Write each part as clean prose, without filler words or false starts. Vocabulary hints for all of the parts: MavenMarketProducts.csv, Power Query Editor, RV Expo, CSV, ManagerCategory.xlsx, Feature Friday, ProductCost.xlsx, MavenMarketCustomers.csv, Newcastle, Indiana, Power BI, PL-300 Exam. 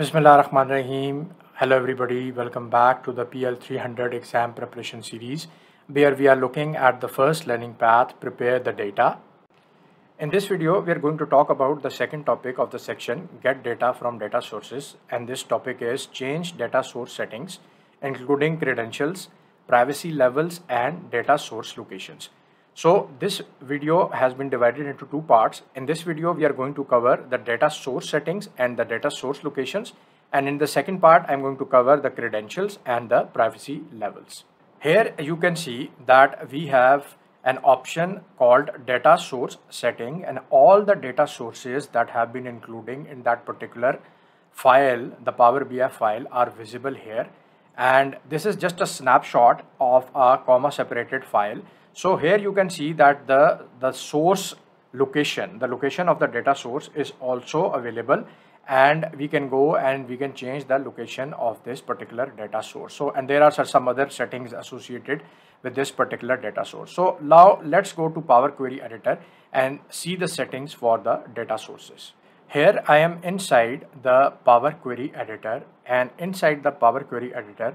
Bismillahirrahmanirrahim. Hello everybody, welcome back to the PL-300 exam preparation series where we are looking at the first learning path, prepare the data. In this video we are going to talk about the second topic of the section, get data from data sources, and this topic is change data source settings including credentials, privacy levels and data source locations. So this video has been divided into two parts. In this video we are going to cover the data source settings and the data source locations, and in the second part I'm going to cover the credentials and the privacy levels. Here you can see that we have an option called data source setting, and all the data sources that have been included in that particular file, the Power BI file, are visible here, and this is just a snapshot of a comma separated file. So here you can see that the source location, the location of the data source is also available, and we can go and we can change the location of this particular data source. So, and there are some other settings associated with this particular data source. So now let's go to Power Query Editor and see the settings for the data sources. Here I am inside the Power Query Editor, and inside the Power Query Editor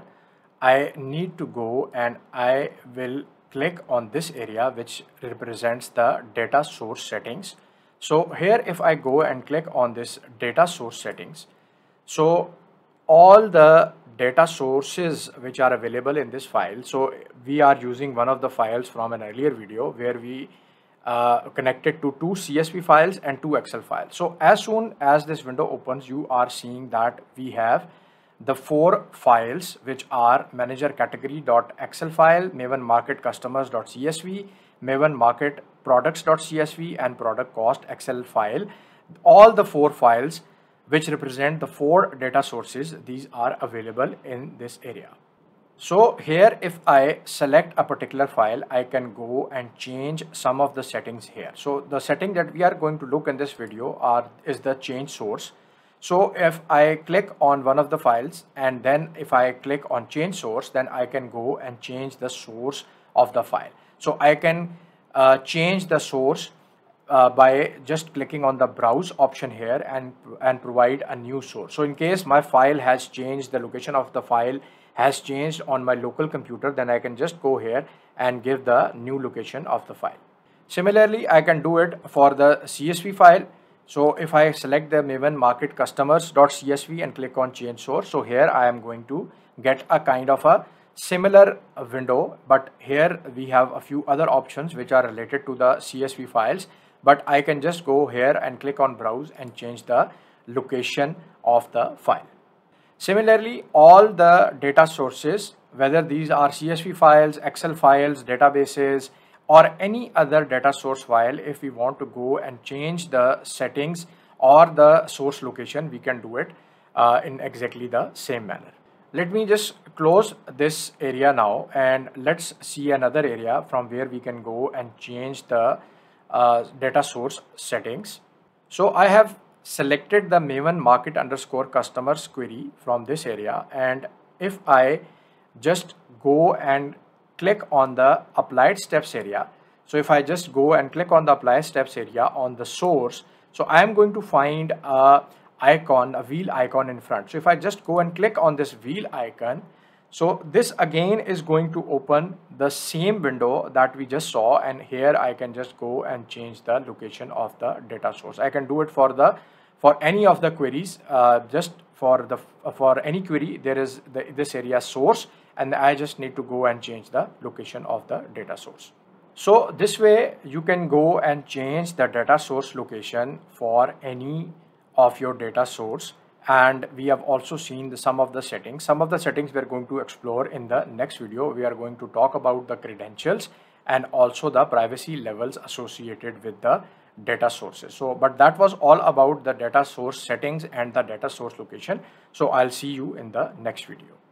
I need to go and I will click on this area which represents the data source settings. So here if I go and click on this data source settings, so all the data sources which are available in this file, so we are using one of the files from an earlier video where we connected to two CSV files and two Excel files. So as soon as this window opens, you are seeing that we have the four files which are ManagerCategory.xlsx file, MavenMarketCustomers.csv, MavenMarketProducts.csv and ProductCost.xlsx file. All the four files which represent the four data sources, these are available in this area. So here if I select a particular file, I can go and change some of the settings here. So the setting that we are going to look in this video is the change source. So if I click on one of the files and then if I click on change source, then I can go and change the source of the file. So I can change the source by just clicking on the browse option here and provide a new source. So in case my file has changed, the location of the file has changed on my local computer, then I can just go here and give the new location of the file. Similarly, I can do it for the CSV file. So if I select the MavenMarketCustomers.csv and click on change source, so here I am going to get a kind of a similar window, but here we have a few other options which are related to the CSV files, but I can just go here and click on browse and change the location of the file. Similarly, all the data sources, whether these are CSV files, Excel files, databases, or any other data source file, if we want to go and change the settings or the source location, we can do it in exactly the same manner. Let me just close this area now and let's see another area from where we can go and change the data source settings. So I have selected the MavenMarket_customers query from this area, and if I just go and click on the applied steps area. So if I just go and click on the applied steps area on the source, so I am going to find a wheel icon in front. So if I just go and click on this wheel icon, so this again is going to open the same window that we just saw, and here I can just go and change the location of the data source. I can do it for any of the queries. For any query there is this area source, and I just need to go and change the location of the data source. So this way you can go and change the data source location for any of your data source, and we have also seen some of the settings. Some of the settings we are going to explore in the next video. We are going to talk about the credentials and also the privacy levels associated with the data sources. So, but that was all about the data source settings and the data source location. So I'll see you in the next video.